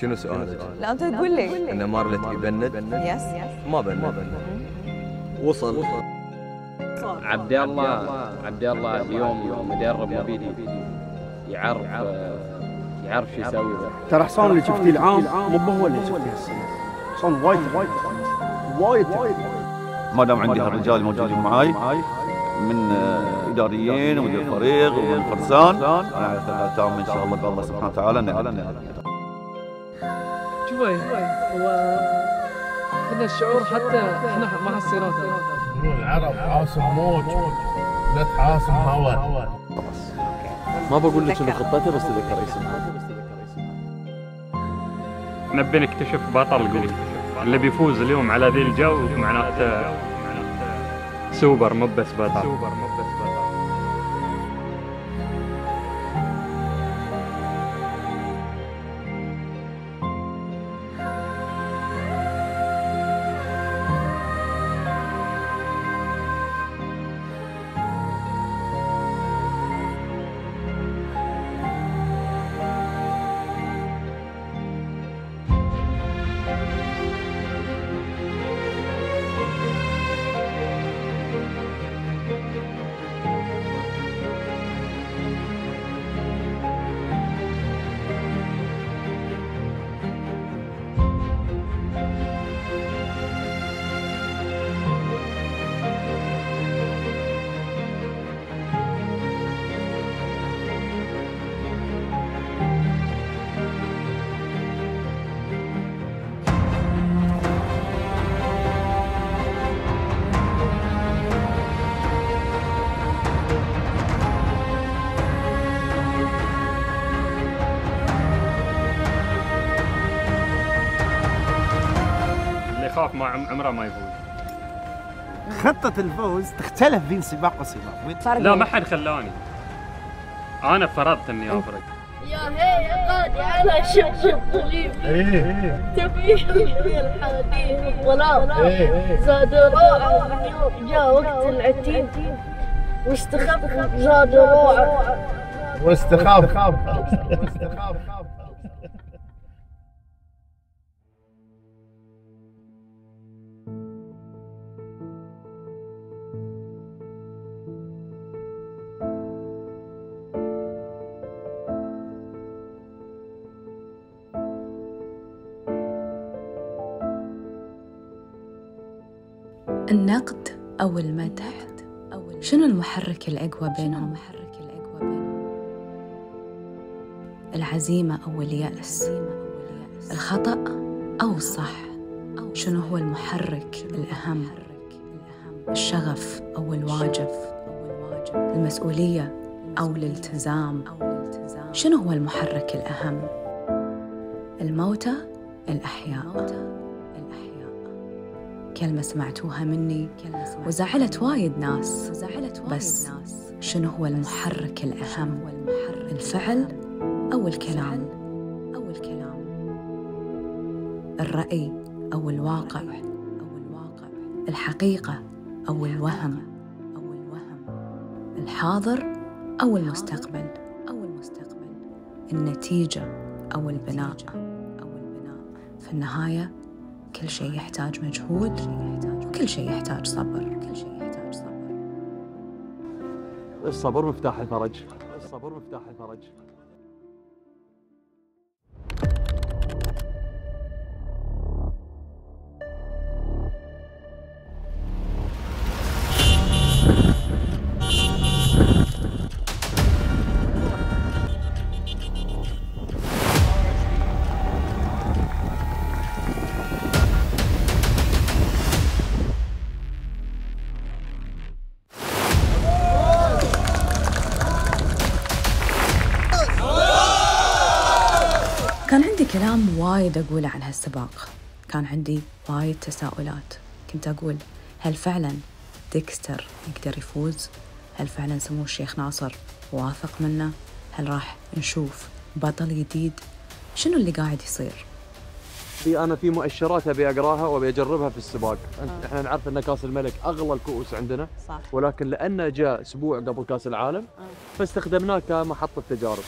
شنو سؤالك؟ لا انت تقول لي ان مارلت يبند. يس ما بند. وصل عبد الله اليوم مدرب مبيدي يعرف شو يسوي. ترى حصان اللي شفتيه العام مو هو اللي شفتيه السنه. حصان وايد ما دام عندي هالرجال موجودين معاي من اداريين ومدير فريق ومن فرسان انا على ثلاثه ان شاء الله بالله سبحانه وتعالى. شوفي هو هذا الشعور حتى احنا ما حسيناه. العرب عاصم موج لا تعاصم هواء. خلاص ما بقول لك شنو خطتي بس تذكر اسمها. نبي نكتشف بطل قوي اللي بيفوز اليوم على ذي الجو معناته سوبر مو بس بطل. ما عمره ما يفوز. خطة الفوز تختلف بين سباق وسباق. لا ما حد خلاني. أنا فرضت إني أفرق. يا هي قادي على شبشب ظليم. تفيحي الحديث ولا زاد روعة. جاء وقت العتيب واستخف زاد روعة. واستخاف. النقد أو المدح شنو المحرك الأقوى بينهم؟ العزيمة أو اليأس؟ الخطأ أو الصح؟ شنو هو المحرك الأهم؟ الشغف أو الواجب؟ المسؤولية أو الالتزام؟ شنو هو المحرك الأهم؟ الموتى الأحياء. كلمة سمعتوها مني وزعلت وايد ناس، بس شنو هو المحرك الأهم؟ الفعل أو الكلام؟ الرأي أو الواقع؟ الحقيقة أو الوهم؟ الحاضر أو المستقبل؟ النتيجة أو البناء؟ في النهاية كل شيء يحتاج مجهود وكل شيء يحتاج صبر. الصبر مفتاح الفرج. كلام وايد أقوله عن هالسباق، كان عندي وايد تساؤلات. كنت أقول هل فعلا ديكستر يقدر يفوز؟ هل فعلا سمو الشيخ ناصر واثق منه؟ هل راح نشوف بطل جديد؟ شنو اللي قاعد يصير؟ أنا في مؤشرات أبي أقراها وأبي أجربها في السباق. إحنا نعرف أن كأس الملك أغلى الكؤوس عندنا، صح. ولكن لأنه جاء أسبوع قبل كأس العالم فاستخدمناه كمحطة تجارب.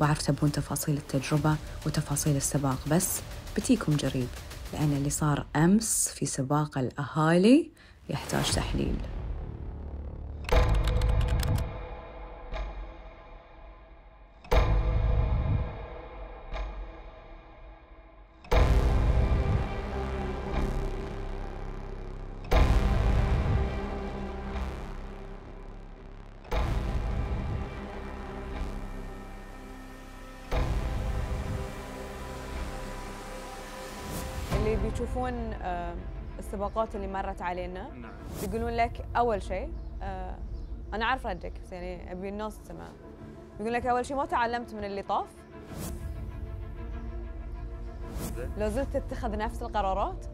وعرف تبون تفاصيل التجربة وتفاصيل السباق، بس بتيكم قريب، لأن اللي صار أمس في سباق الأهالي يحتاج تحليل. اللي بيشوفون السباقات اللي مرت علينا يقولون لك أول شيء، أنا عارف ردك بس يعني أبي الناس تسمع، يقول لك أول شيء ما تعلمت من اللي طاف، لو زلت تتخذ نفس القرارات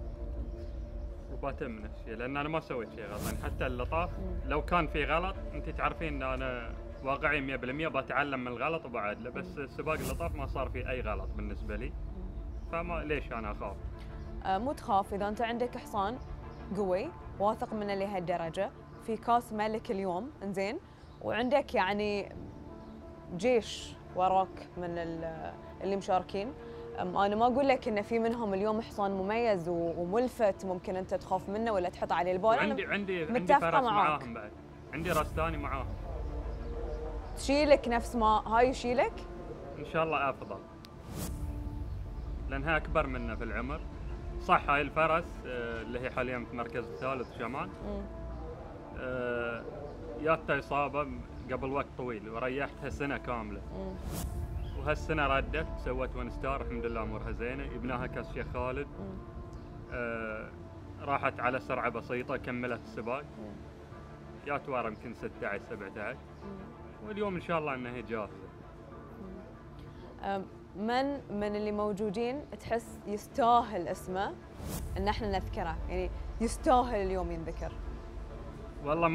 وباتم من الشيء، لأن أنا ما سويت شيء غلط، يعني حتى اللي طاف لو كان في غلط أنت تعرفين أن أنا واقعي 100% بتعلم من الغلط وبعدله، بس السباق اللي طاف ما صار فيه أي غلط بالنسبة لي، فما ليش أنا أخاف؟ مو تخاف إذا أنت عندك حصان قوي واثق منه لهالدرجة، في كاس ملك اليوم إنزين، وعندك يعني جيش وراك من اللي مشاركين. أنا ما أقول لك إن في منهم اليوم حصان مميز وملفت ممكن أنت تخاف منه ولا تحط عليه البال، أنا عندي فرس معاهم بعد، عندي راس ثاني معاهم تشيلك نفس ما هاي يشيلك؟ إن شاء الله أفضل، لأنها أكبر منه في العمر. صح هاي الفرس اللي هي حاليا في المركز الثالث شمال جاتها إصابة قبل وقت طويل وريحتها سنة كاملة، وهالسنة ردت سوت 1 ستار الحمد لله أمورها زينة، ابنها كاس شيخ خالد، راحت على سرعة بسيطة كملت السباق، جات ورا يمكن 16 17، واليوم إن شاء الله أنها هي جاهزة. من اللي موجودين تحس يستاهل اسمه ان احنا نذكره، يعني يستاهل اليوم ينذكر؟ والله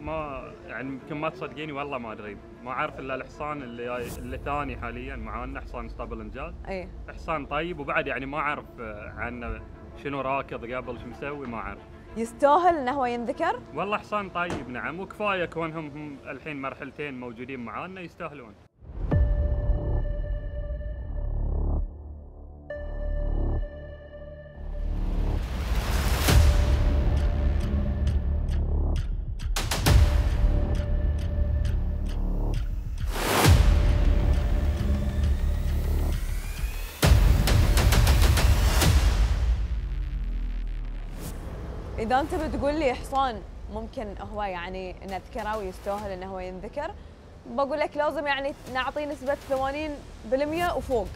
ما يعني يمكن ما تصدقيني، والله ما ادري، ما اعرف الا الحصان اللي ثاني حاليا معانا، حصان اسطبل انجاز، اي حصان طيب، وبعد يعني ما اعرف عنه شنو راكض قبل شو مسوي، ما اعرف. يستاهل انه هو ينذكر؟ والله حصان طيب نعم، وكفايه كونهم هم الحين مرحلتين موجودين معانا يستاهلون. إذا أنت بتقول لي حصان ممكن هو يعني نذكره ويستاهل إنه هو ينذكر، بقول لك لازم يعني نعطيه نسبة 80% وفوق.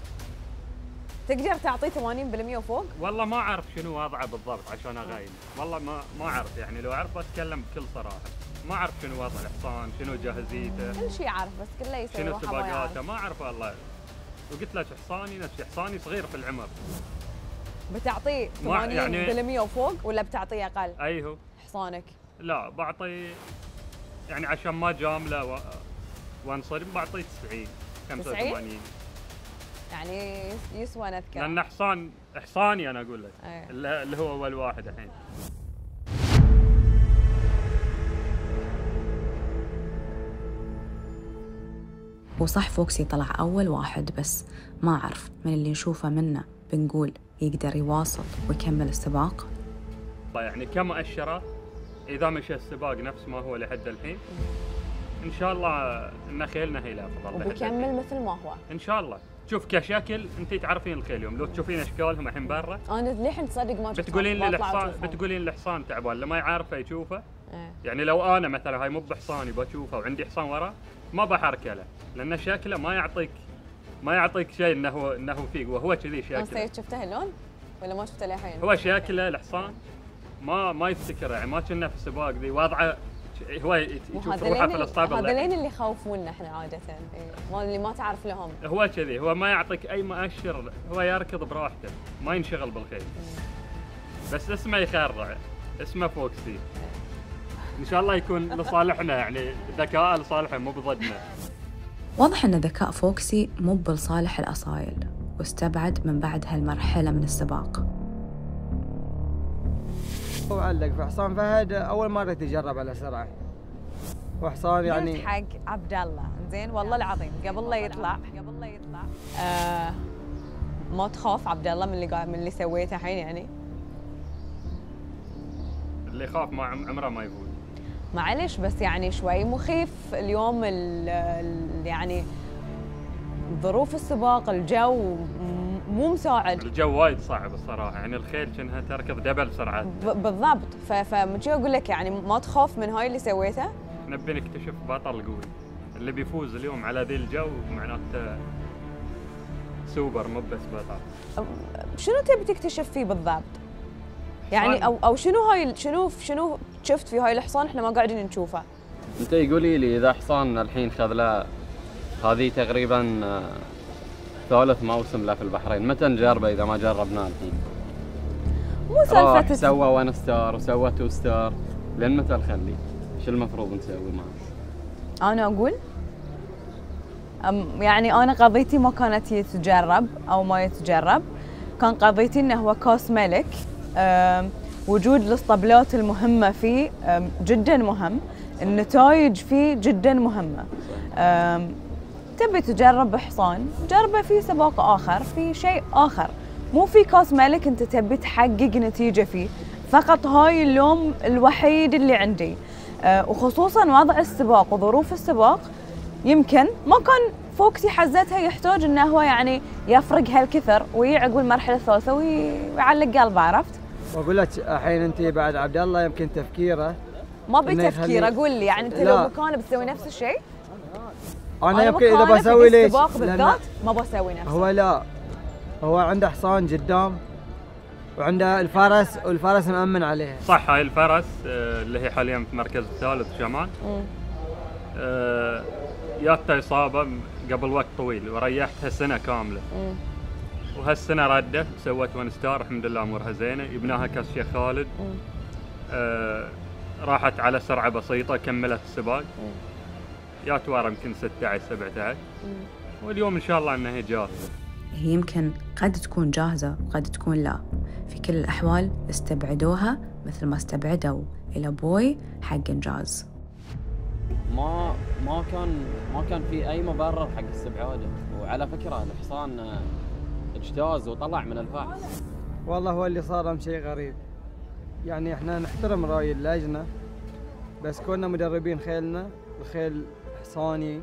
تقدر تعطيه 80% وفوق؟ والله ما أعرف شنو وضعه بالضبط عشان أغير، والله ما أعرف، يعني لو أعرف بتكلم بكل صراحة، ما أعرف شنو وضع الحصان، شنو جاهزيته، كل شيء أعرف بس كله يسوي شنو سباقاته ما أعرف والله. وقلت لك حصاني نفسي حصاني صغير في العمر. بتعطيه 80% يعني وفوق ولا بتعطيه اقل؟ اي هو حصانك؟ لا بعطيه يعني عشان ما جامله وانصدم بعطيه 90 85 يعني يسوى نذكر، لان حصاني انا اقول لك اللي هو اول واحد الحين. وصح فوكسي طلع اول واحد، بس ما اعرف من اللي نشوفه منه بنقول يقدر يواصل ويكمل السباق؟ يعني كمؤشرات إذا مشى السباق نفس ما هو لحد الحين إن شاء الله إن خيلنا هي الأفضل وبيكمل مثل ما هو إن شاء الله. شوف كشكل أنت تعرفين الخيل اليوم لو تشوفين أشكالهم الحين برا، أنا للحين تصدق ما شفتهم، بتقولين الحصان تعبان لما يعرفه يشوفه، يعني لو أنا مثلا هاي مو بحصاني بشوفه وعندي حصان وراه ما بحركه له، لأن شكله ما يعطيك شيء انه فيق، وهو كذي شكله. انت شفته اللون ولا ما شفته للحين؟ هو شكله الحصان ما يفتكره، يعني ما كنا في السباق ذي وضعه هو يشوف روحه في الاسطبل. هذولين اللي يخوفوننا احنا عاده، اللي ما تعرف لهم. هو كذي، هو ما يعطيك اي مؤشر، هو يركض براحته، ما ينشغل بالخيل. بس اسمه يخرع، اسمه فوكسي. ان شاء الله يكون لصالحنا، يعني ذكاء لصالحه مو بضدنا. واضح أن ذكاء فوكسي مو بلصالح الأصايل، واستبعد من بعد هالمرحلة من السباق. هو علق في حصان فهد أول مرة يتجرب على سرعة، وحصار يعني قلت حق عبد الله زين والله العظيم قبل لا يطلع ما تخاف عبد الله من اللي سويته الحين يعني اللي يخاف ما عمره ما يقول معلش بس يعني شوي مخيف اليوم يعني ظروف السباق الجو مو مساعد الجو وايد صعب الصراحه يعني الخيل كأنها تركض دبل بسرعه بالضبط فمن شي اقول لك يعني ما تخاف من هاي اللي سويته نبي نكتشف بطل قوي اللي بيفوز اليوم على ذي الجو معناته سوبر مو بس بطل شنو تبي تكتشف فيه بالضبط؟ يعني او شنو هاي شنو شفت في هاي الحصان احنا ما قاعدين نشوفه انت يقولي لي اذا حصان الحين خذ له هذه تقريبا ثالث موسم له في البحرين متى نجربه اذا ما جربناه الحين مو سالفه سوى 1 ستار وسوى 2 ستار لين متى نخليه؟ شو المفروض نسوي معه؟ انا اقول يعني انا قضيتي ما كانت يتجرب او ما يتجرب كان قضيتي انه هو كاس ملك وجود الاسطبلات المهمه فيه جدا مهم النتائج فيه جدا مهمه تبي تجرب حصان جربه في سباق اخر في شيء اخر مو في كاس ملك انت تبي تحقق نتيجه فيه فقط هاي اللوم الوحيد اللي عندي وخصوصا وضع السباق وظروف السباق يمكن ما كان فوكسي حزتها يحتاج انه هو يعني يفرق هالكثر ويعقب المرحله الثالثه ويعلق قلبه عرفت؟ واقول لك الحين انت بعد عبد الله يمكن تفكيره ما بتفكيره قول لي يعني انت لو مكانه بتسوي نفس الشيء؟ انا يمكن اذا بسوي ليش؟ السباق بالذات ما بسوي نفسه هو لا هو عنده حصان قدام وعنده الفرس والفرس مأمن عليها صح هاي الفرس اللي هي حاليا في المركز الثالث شمال جاتها اصابه قبل وقت طويل وريحتها سنه كامله وهالسنه رده سوت 1 ستار الحمد لله امورها زينه يبناها كاس شيخ خالد راحت على سرعه بسيطه كملت السباق جات ورا يمكن 16 17 واليوم ان شاء الله انها هي جاهزه هي يمكن قد تكون جاهزه وقد تكون لا في كل الاحوال استبعدوها مثل ما استبعدوا الابوي حق انجاز ما كان في اي مبرر حق استبعاده وعلى فكره الحصان اجتاز وطلع من الفحص والله هو اللي صار شيء غريب يعني احنا نحترم راي اللجنه بس كنا مدربين خيلنا الخيل حصاني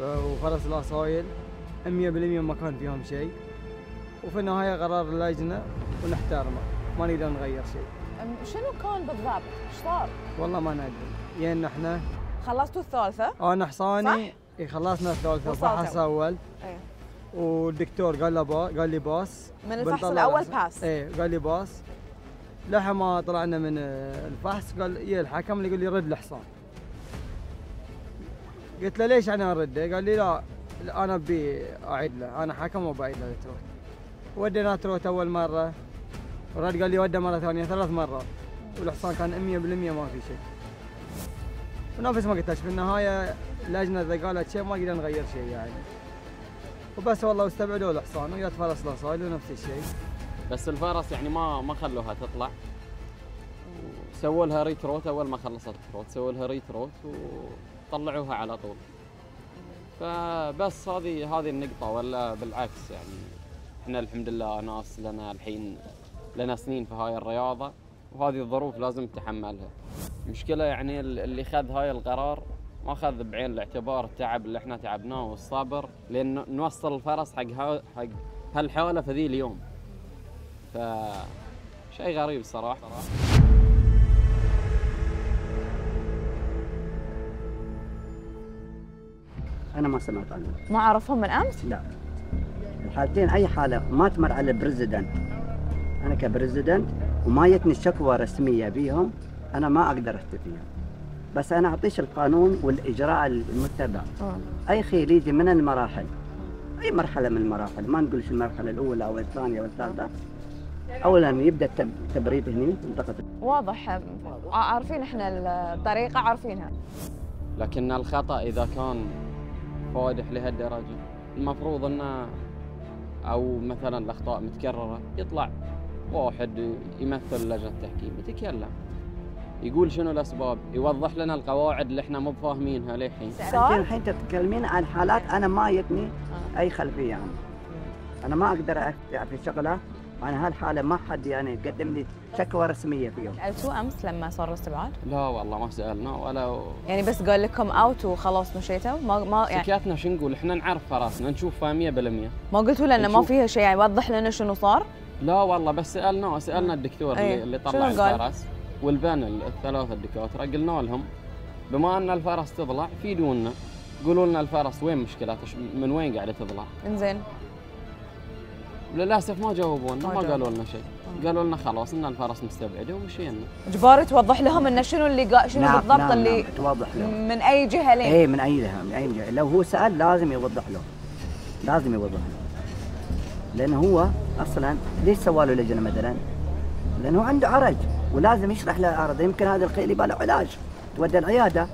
وفرس الاصايل 100% ما كان فيهم شيء وفي النهايه قرار اللجنه ونحترمه ما نقدر نغير شيء شنو كان بالضبط ايش صار والله ما ندري يعني احنا خلصتوا الثالثه؟ انا حصاني اي خلصنا الثالثه فحص اول ايه والدكتور قال له قال لي باص من الفحص الاول باس اي قال لي باص لحد ما طلعنا من الفحص قال يا الحكم اللي يقول لي رد الحصان قلت له ليش انا ارده؟ قال لي لا انا ابي اعيد له انا حكم وبعيد له تروت ودينا تروت اول مره ورد قال لي وده مره ثانيه ثلاث مرات والحصان كان 100% ما في شيء ونفس ما قلت لك بالنهايه اللجنه اذا قالت شيء ما نقدر نغير شيء يعني. وبس والله استبعدوا الحصان ويات فرس الاصايل ونفس الشيء. بس الفرس يعني ما خلوها تطلع. سووا لها ريتروت اول ما خلصت التروت، سووا لها ريتروت وطلعوها على طول. فبس هذه النقطه ولا بالعكس يعني احنا الحمد لله ناس لنا الحين لنا سنين في هاي الرياضه وهذه الظروف لازم نتحملها. مشكلة يعني اللي خذ هاي القرار ما خذ بعين الاعتبار التعب اللي احنا تعبناه والصبر لأن نوصل الفرس حق هالحالة في ذي اليوم. فشيء غريب صراحة. أنا ما سمعت عنه. ما أعرفهم من أمس؟ لا. الحالتين أي حالة ما تمر على البريزيدنت. أنا كبريزيدنت وما جتني شكوى رسمية بيهم. أنا ما أقدر أفتي فيها بس أنا أعطيش القانون والإجراء المتبع أي خيل يجي من المراحل أي مرحلة من المراحل ما نقولش المرحلة الأولى أو الثانية أو الثالثة أولاً يبدأ التبريد هنا منطقة واضح عارفين إحنا الطريقة عارفينها لكن الخطأ إذا كان فادح لهالدرجة المفروض أنه أو مثلاً الأخطاء متكررة يطلع واحد يمثل لجنة التحكيم يتكلم يقول شنو الاسباب، يوضح لنا القواعد اللي احنا مو فاهمينها للحين. الحين تتكلمين عن حالات انا ما يتني اي خلفيه عنها. انا ما اقدر ابدع في شغله، انا هالحاله ما حد يعني قدم لي شكوى رسميه فيهم. سالتوه امس لما صار الاستبعاد؟ لا والله ما سالنا ولا يعني بس قال لكم اوت وخلاص مشيتوا؟ ما يعني حكيتنا شو نقول، احنا نعرف راسنا نشوف 100%. ما قلتوا لنا ما فيها شيء يعني وضح لنا شنو صار؟ لا والله بس سالنا الدكتور اللي طلع الفرس والبان الثلاثه الدكاتره، قلنا لهم بما ان الفرس تضلع فيدونا، قولوا لنا الفرس وين مشكلته، من وين قاعده تضلع؟ انزين للاسف ما جاوبونا، ما قالوا لنا شيء، قالوا لنا خلاص ان الفرس مستبعده ومشينا. جباري توضح لهم انه شنو اللي شنو بالضبط؟ نعم اللي نعم توضح لهم من اي جهه لين؟ اي من اي جهه، من اي جهه لو هو سال لازم يوضح له، لازم يوضح له، لان هو اصلا ليش سوى له لجنه مثلا؟ لانه عنده عرج ولازم يشرح له العرض، يمكن هذا القيل يبغى له علاج، تودى العياده،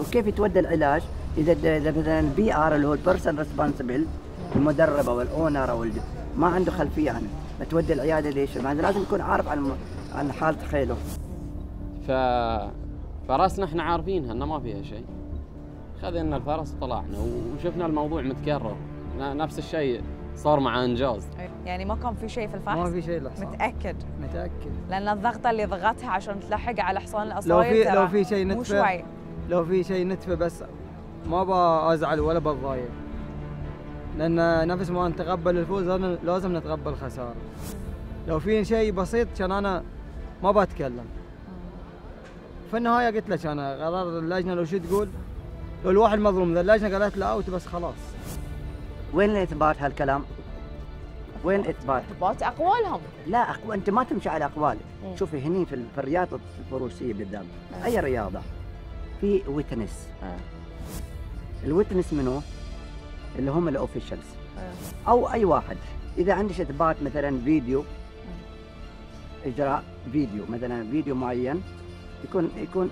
وكيف يتودى العلاج؟ اذا مثلا البي ار اللي هو البيرسون ريسبونسبل المدرب او الاونر او ما عنده خلفيه عنه، بتودي العياده ليش؟ لازم يكون عارف عن حاله خيله. فراسنا احنا عارفينها انه ما فيها شيء. خذنا الفرس وطلعنا وشفنا الموضوع متكرر، نفس الشيء صار مع انجاز. يعني ما كان في شيء في الفحص؟ ما في شيء للحصان. متأكد. لأن الضغطة اللي ضغطها عشان تلحق على حصان الأصايل لو في شيء نتفه، لو في شيء نتفه بس ما بأزعل ولا بتضايق. لأن نفس ما نتقبل الفوز لازم نتقبل الخسارة. لو في شيء بسيط كان أنا ما بتكلم. في النهاية قلت لك أنا قرار اللجنة لو شو تقول؟ لو الواحد مظلوم ذا اللجنة قالت له أوت بس خلاص. وين إثبات هالكلام؟ وين إثبات؟ إثبات أقوالهم. لا أنت ما تمشي على أقوالك. شوفي هني في الرياضة الفروسية بالذات أي رياضة في ويتنس. الويتنس منو؟ اللي هم الاوفيشلز او اي واحد. اذا عندك اثبات مثلا فيديو اجراء فيديو مثلا فيديو معين يكون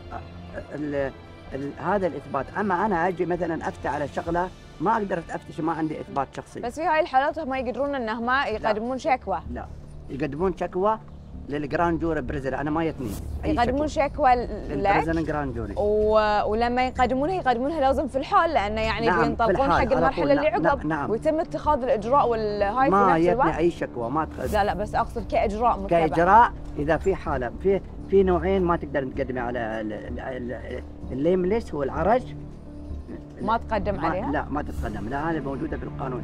هذا الاثبات. اما انا اجي مثلا افتي على شغله ما اقدر افتش، ما عندي اثبات شخصي. بس في هاي الحالات ما يقدرون انهم ما يقدمون شكوى. لا يقدمون شكوى للجراند جوري بريزل. انا ما يتني يقدمون شكوى للبريزل جراند جوري، ولما يقدمونها لازم في الحال، لانه يعني بينطلقون حق المرحله اللي عقب. نعم. ويتم اتخاذ الاجراء والهاي في نفس الوقت. ما يتني اي شكوى ما تخذ. لا بس اقصد كاجراء متابعه، كاجراء اذا في حاله في نوعين ما تقدر تقدمي على الليملس هو العرج ما تقدم عليها. لا ما تتقدم، لا هذه موجوده في القانون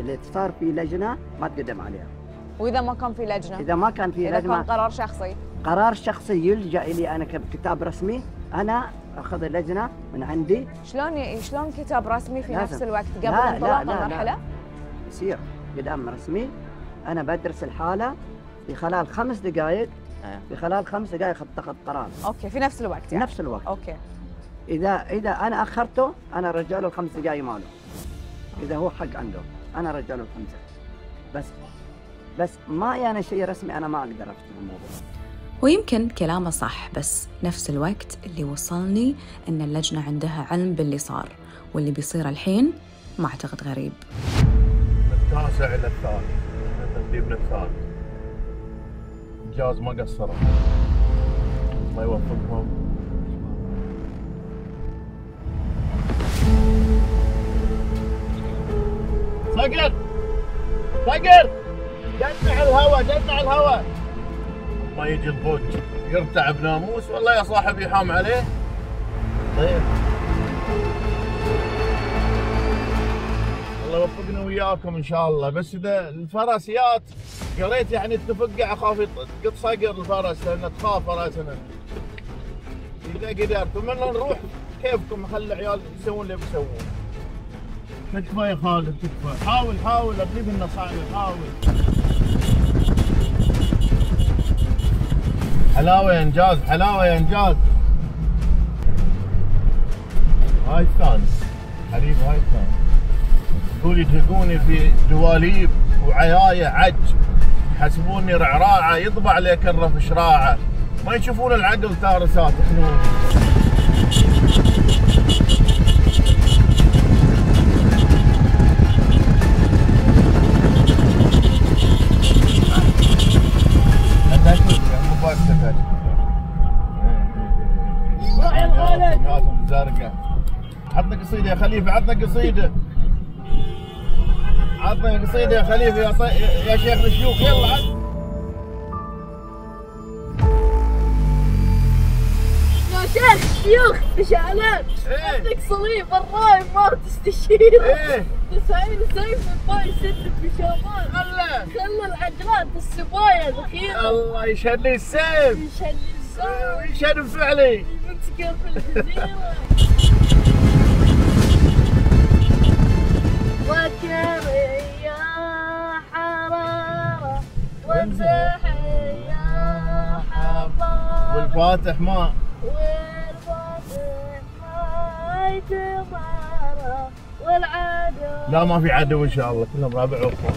اللي صار في لجنه ما تقدم عليها. وإذا ما كان في لجنة؟ إذا ما كان في لجنة، إذا كان قرار شخصي، قرار شخصي يلجأ إلي أنا ككتاب رسمي، أنا أخذ اللجنة من عندي. شلون كتاب رسمي في نفس الوقت قبل انطلاق المرحلة؟ يصير قدام رسمي، أنا بدرس الحالة في خلال 5 دقائق، في خلال 5 دقائق أتخذ قرار. أوكي في نفس الوقت يعني؟ نفس الوقت. أوكي. إذا أنا أخرته أنا أرجع له ال5 دقائق ماله. إذا هو حق عنده أنا أرجع له ال5 بس ما يعني شيء رسمي أنا ما أقدر أفتح الموضوع. ويمكن كلامه صح، بس نفس الوقت اللي وصلني أن اللجنة عندها علم باللي صار، واللي بيصير الحين ما أعتقد غريب. التاسع إلى الثاني تدريبنا الثاني إنجاز ما قصروا، الله يوفقهم. صقر صقر جتنا على الهواء، جتنا على الهواء. ما يجي البوج يرتع بناموس، والله يا صاحبي يحام عليه. طيب الله يوفقنا وياكم ان شاء الله. بس اذا الفرسيات قريت يعني تفقع، اخاف قد صقر الفرس لان تخاف فرسنا. اذا قدرتوا منا نروح كيفكم، خلي العيال يسوون اللي بيسوون. تكفى يا خالد تكفى، حاول اقرب لنا صاير، حاول. حلاوه يا انجاز، حلاوه يا انجاز. هاي الثاني حبيبي، هاي الثاني. يقول يدهقوني في دواليب وعيايه عج، يحسبوني رعراعه، يطبع لي كرف شراعه، ما يشوفون العقل تارسات حنون. وجهاتهم الزرقاء. عطنا قصيده يا خليفه، عطنا قصيده. عطنا قصيده يا خليفه، يا شيخ الشيوخ، يلا عطنا. يا شيخ الشيوخ بشعلان، عندك صليب الرايب ما تستشير. تسعين سيف الطاي سد بشومان. خلى العجلات السبايا ذخيره. الله يشهد لي السيف. يشهد لي السيف. ويشهد بفعلي. منتقم في الجزيره. وكريا حراره وزحيا حضاره. والفاتح ما. والفاتح ما يتضارى والعدو. لا ما في عدو ان شاء الله، كلهم رابع واخوه.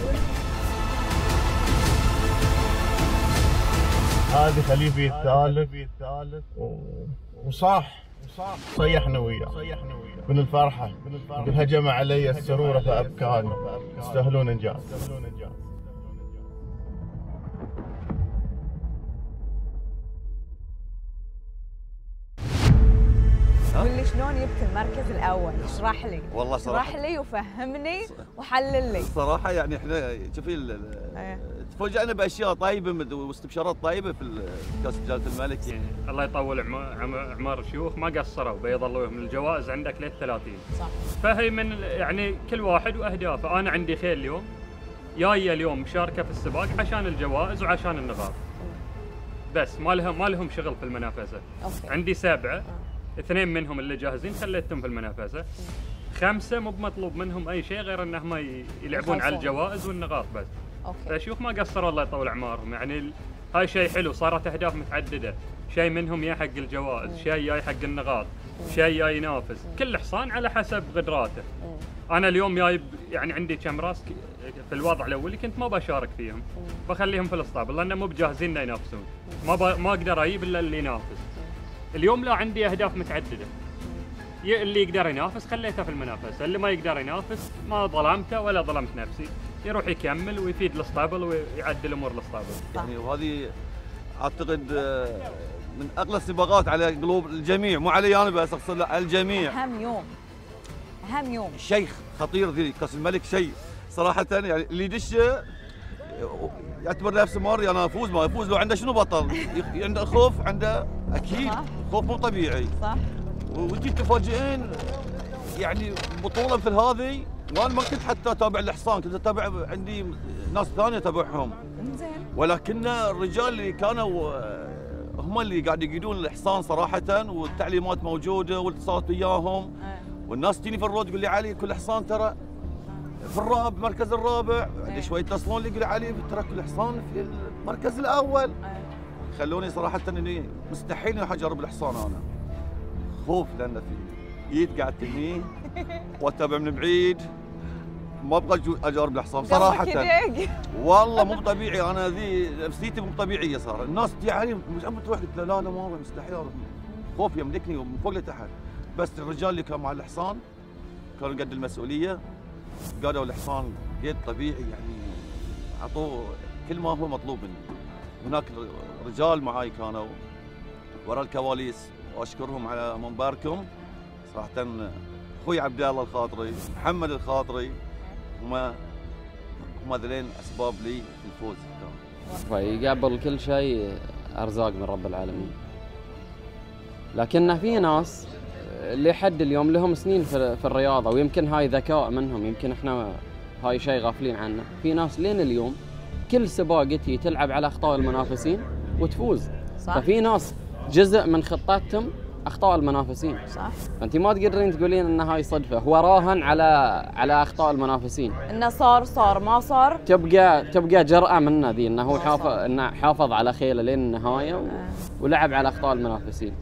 هذه خليفه الثالث وصاح صيحنا وياه من الفرحه قل هجم علي السرور فابكاني يستاهلون انجاز. واللي شلون جبت المركز الاول؟ اشرح لي. والله صراحه اشرح لي وفهمني وحلل لي. صراحه يعني احنا شوفي تفاجئنا باشياء طيبه واستبشارات طيبه في كاس جلاله الملك. يعني الله يطول اعمار الشيوخ ما قصروا، بيظلوا لهم الجوائز عندك لين 30. صح. فهي من يعني كل واحد واهدافه. انا عندي خيل اليوم جايه اليوم مشاركه في السباق عشان الجوائز وعشان النقاط. بس ما لهم شغل في المنافسه. أوكي. عندي 7. اثنين منهم اللي جاهزين خليتهم في المنافسه. 5 مو بمطلوب منهم اي شيء غير انهم يلعبون على الجوائز والنقاط بس. اوكي. فشوف ما قصروا الله يطول اعمارهم. يعني هاي شيء حلو، صارت اهداف متعدده، شيء منهم يا حق الجوائز، شيء جاي حق النقاط، شيء جاي ينافس، كل حصان على حسب قدراته. انا اليوم جايب يعني عندي كم راس في الوضع الاولي كنت ما بشارك فيهم. بخليهم في الاسطبل لان مو بجاهزين ينافسون. ما اقدر اجيب الا اللي ينافس. اليوم لا عندي اهداف متعدده. اللي يقدر ينافس خليته في المنافسه، اللي ما يقدر ينافس ما ظلمته ولا ظلمت نفسي، يروح يكمل ويفيد الاسطبل ويعدل امور الاسطبل. يعني وهذه اعتقد من اغلى السباقات على قلوب الجميع، مو علي انا بس، اقصد على الجميع. اهم يوم شيخ خطير ذي كاس الملك. شيء صراحه يعني اللي يدشه يعتبر نفسه ماري انا افوز ما افوز. لو عنده شنو بطل؟ عنده خوف، عنده اكيد خوف مو طبيعي. صح. وتجي تفاجئين يعني بطوله مثل هذه. وانا ما كنت حتى اتابع الحصان، كنت اتابع عندي ناس ثانيه اتابعهم. زين. ولكن الرجال اللي كانوا هم اللي قاعد يقيدون الحصان صراحه، والتعليمات موجوده والاتصالات وياهم. والناس تجيني في الرود تقول لي علي كل حصان ترى في الرابع، المركز الرابع. بعد شوي يتصلون لي يقولوا علي ترك الحصان في المركز الاول. خلوني صراحه اني مستحيل اني اجرب الحصان انا. خوف لان في جيت قعدت هني واتابع من بعيد، ما ابغى اجرب الحصان صراحه. والله مو طبيعي، انا ذي نفسيتي مو طبيعيه صار. الناس يعني عم تروح قلت لا لا ما مستحيل، خوف يملكني من فوق لتحت. بس الرجال اللي كانوا مع الحصان كانوا قد المسؤوليه، قادوا الحصان قيد طبيعي، يعني اعطوه كل ما هو مطلوب منه. هناك رجال معاي كانوا وراء الكواليس واشكرهم على منبركم صراحه. اخوي عبد الله الخاطري، محمد الخاطري، هم ذلين اسباب لي في الفوز. يقبل كل شيء ارزاق من رب العالمين، لكن في ناس لحد اليوم لهم سنين في الرياضه، ويمكن هاي ذكاء منهم، يمكن احنا هاي شيء غافلين عنه. في ناس لين اليوم كل سباقتي تلعب على اخطاء المنافسين وتفوز. صح. ففي ناس جزء من خطتهم اخطاء المنافسين. صح. انت ما تقدرين تقولين ان هاي صدفه، هو راهن على اخطاء المنافسين. انه صار ما صار، تبقى جرأه منه ذي، انه هو حافظ على خيله لين النهايه ولعب على اخطاء المنافسين.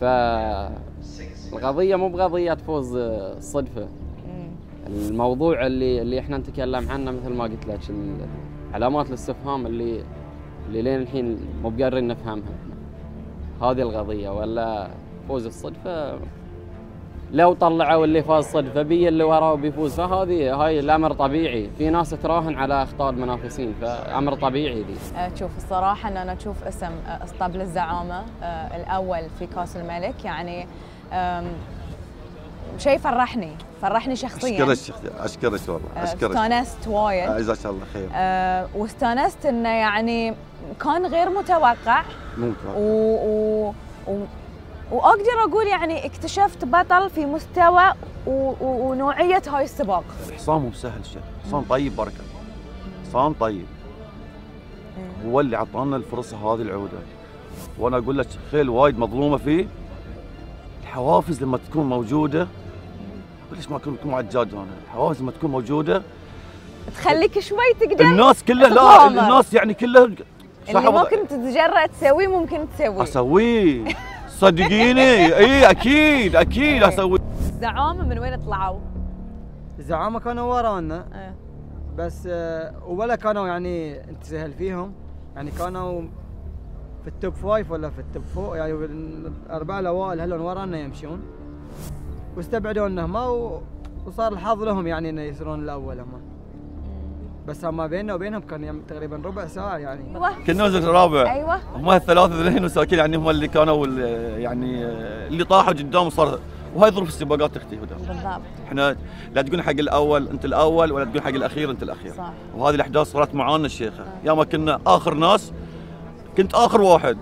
ف القضية مو بقضية فوز الصدفة. الموضوع اللي احنا نتكلم عنه مثل ما قلت لك، علامات الاستفهام اللي لين الحين مو بقارين نفهمها، هذه القضية. ولا فوز الصدفة لو طلعوا اللي فاز صدفة بي اللي وراه بيفوز، فهذه هاي الامر طبيعي. في ناس تراهن على اخطاء المنافسين، فامر طبيعي ذي. شوف الصراحة ان انا اشوف اسم اسطبل الزعامة الاول في كاس الملك، يعني شيء فرحني شخصيا. اشكرك والله، اشكرك. استانست وايد. جزاك الله خير. واستانست انه يعني كان غير متوقع. واقدر اقول يعني اكتشفت بطل في مستوى ونوعيه هاي السباق. الحصان مو سهل شيخ، حصان طيب بارك الله. حصان طيب. هو اللي عطانا الفرصه هذه العوده. وانا اقول لك خيل وايد مظلومه فيه. الحوافز لما تكون موجوده، ليش ما كنت معجج انا؟ الحوافز لما تكون موجوده تخليك شوي تقدر الناس كلها لا الناس يعني كلها اللي ممكن تتجرأ تسويه ممكن تسويه اسويه صدقيني. اي اكيد اسويه. الزعامه من وين طلعوا؟ الزعامه كانوا ورانا بس ولا كانوا يعني انت سهل فيهم، يعني كانوا في التوب 5 ولا في التوب 4 يعني الاربعه الاوائل هلون ورانا يمشون واستبعدونا هما وصار الحظ لهم يعني انه يصيرون الاول هما. بس ما بيننا وبينهم كان تقريبا ربع ساعه يعني كنا الرابع. ايوه هم الثلاثه ذلين وساكين يعني هم اللي كانوا يعني اللي طاحوا قدام وصار. وهاي ظروف السباقات تختي هدى. بالضبط. احنا لا تقول حق الاول انت الاول ولا تقول حق الاخير انت الاخير. صح. وهذه الاحداث صارت معانا الشيخه. يا ما كنا اخر ناس كنت اخر واحد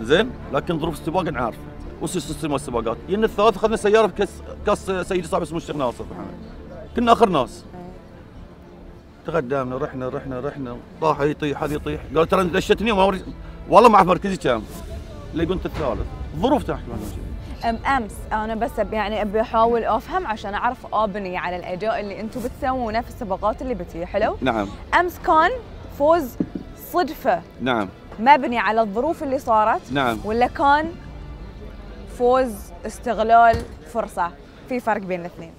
زين، لكن ظروف السباق نعرف وسلسله السباقات. جينا الثلاث اخذنا سياره في كاس سيدي صاحب اسمه الشيخ ناصر بن حمد، كنا اخر ناس. تقدمنا رحنا طاح يطيح هذا يطيح، قال ترى دشتني وما والله ما اعرف مركزي كم. اللي قلت الثالث، الظروف تحكي امس. انا بس يعني ابي احاول افهم عشان اعرف ابني على الاداء اللي انتم بتسوونه في السباقات اللي بتجي. حلو؟ نعم. امس كان فوز صدفه. نعم. مبني على الظروف اللي صارت. نعم. ولا كان فوز استغلال فرصة؟ في فرق بين الاثنين.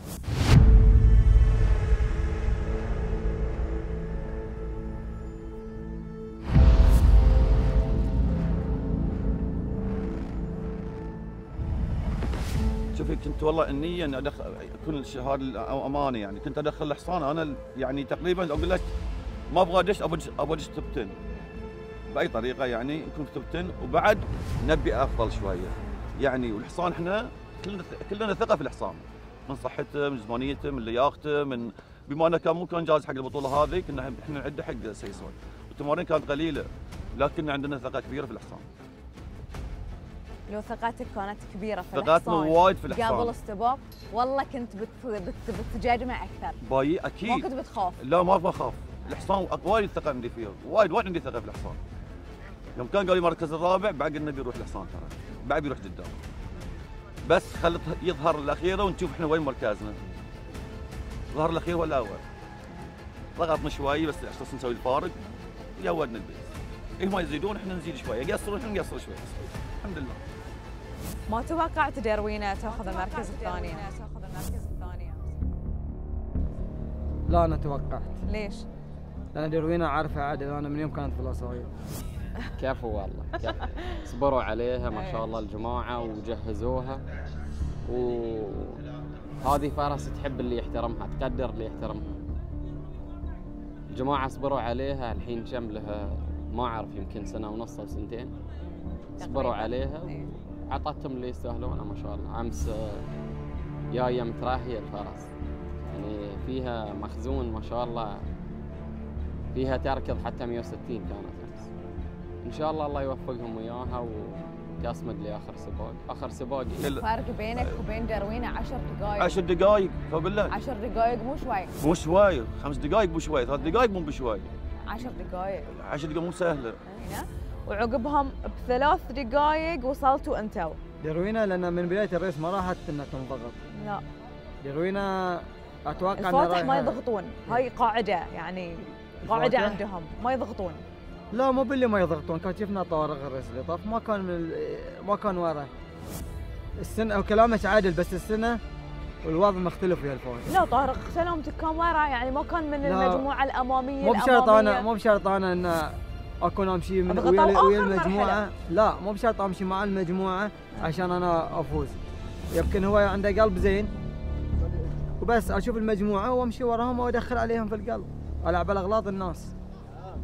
شوفي كنت والله النية اني ادخل اكون هذا او امانة يعني كنت ادخل الحصان انا يعني تقريبا اقول لك ما ابغى ادش ابغى ادش توب 10 باي طريقة يعني نكون في توب 10 وبعد نبي افضل شوية. يعني والحصان احنا كلنا ثقه في الحصان من صحته من جسمانيته من لياقته من بما انه كان مو كان جاهز حق البطوله هذه كنا احنا نعده حق سيسون والتمارين كانت قليله لكن عندنا ثقه كبيره في الحصان. لو ثقتك كانت كبيره في الحصان ثقتنا وايد في الحصان قبل السباق والله كنت بتجاجمه اكثر باي اكيد. ما كنت بتخاف؟ لا ما بخاف. الحصان وايد ثقه عندي فيه وايد عندي ثقه في الحصان. يوم كان قال لي المركز الرابع بعد قلنا بيروح الحصان ترى بعد بيروح قدام بس خلت يظهر الاخيره ونشوف احنا وين مركزنا. ظهر الاخير ولا اول ضغطنا شوي بس عشان نسوي الفارق جودنا البيت. هم ما يزيدون احنا نزيد شوي، يقصرون احنا نقصر شوي. الحمد لله. ما توقعت دروينه تاخذ المركز الثاني؟ لا انا توقعت. ليش؟ لان دروينه عارفه عادل انا من يوم كانت في الاصايل. كفو والله كفو. صبروا عليها ما شاء الله الجماعه وجهزوها وهذه فرس تحب اللي يحترمها تقدر اللي يحترمها. الجماعه صبروا عليها الحين كم لها ما اعرف يمكن سنه ونص او سنتين صبروا عليها وعطتهم اللي يستاهلونه ما شاء الله. امس جايه متراهيه الفرس يعني فيها مخزون ما شاء الله فيها تركض حتى 160 كانت. ان شاء الله الله يوفقهم وياها وتصمد لاخر سباق. اخر سباق الفرق بينك وبين دروينه 10 دقائق. 10 دقائق فاقول لك 10 دقائق مو شوي. مو شوي 5 دقائق مو شوي 3 دقائق مو بشوي 10 دقائق 10 دقائق مو سهله. وعقبهم بثلاث دقائق وصلتوا انتوا. دروينه لان من بدايه الريس ما راحت انها تنضغط. لا دروينه اتوقع الفاتح ما يضغطون هاي قاعده يعني قاعده عندهم ما يضغطون. لا مو باللي ما يضغطون كان شفنا طارق الرئيس اللي طاف ما كان ما كان وراه السنه وكلامك عادل بس السنه والوضع مختلف ويا الفوز. لا طارق سلامتك كان وراه يعني ما كان من المجموعه الاماميه. مو بشرط انا ان اكون امشي من ويا المجموعه. لا مو بشرط امشي مع المجموعه عشان انا افوز. يمكن هو عنده قلب زين وبس اشوف المجموعه وامشي وراهم وادخل عليهم في القلب العب على اغلاط الناس.